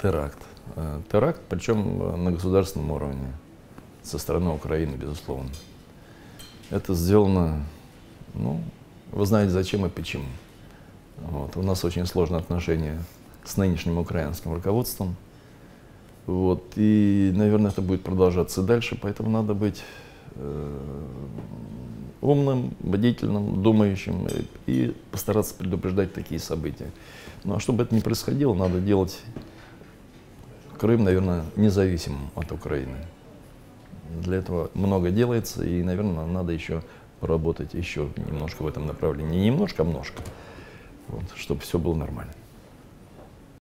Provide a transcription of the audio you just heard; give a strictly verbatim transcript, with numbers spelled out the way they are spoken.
Теракт. Теракт, причем на государственном уровне, со стороны Украины, безусловно. Это сделано, ну, вы знаете, зачем и почему. Вот. У нас очень сложные отношения с нынешним украинским руководством. Вот. И, наверное, это будет продолжаться и дальше, поэтому надо быть э, умным, бдительным, думающим и постараться предупреждать такие события. Ну а чтобы это не происходило, надо делать Крым, наверное, независимым от Украины. Для этого много делается, и, наверное, надо еще поработать еще немножко в этом направлении. Не немножко, а множко, вот, чтобы все было нормально.